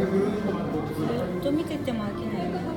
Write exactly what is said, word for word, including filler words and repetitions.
ずっと見てても飽きないから。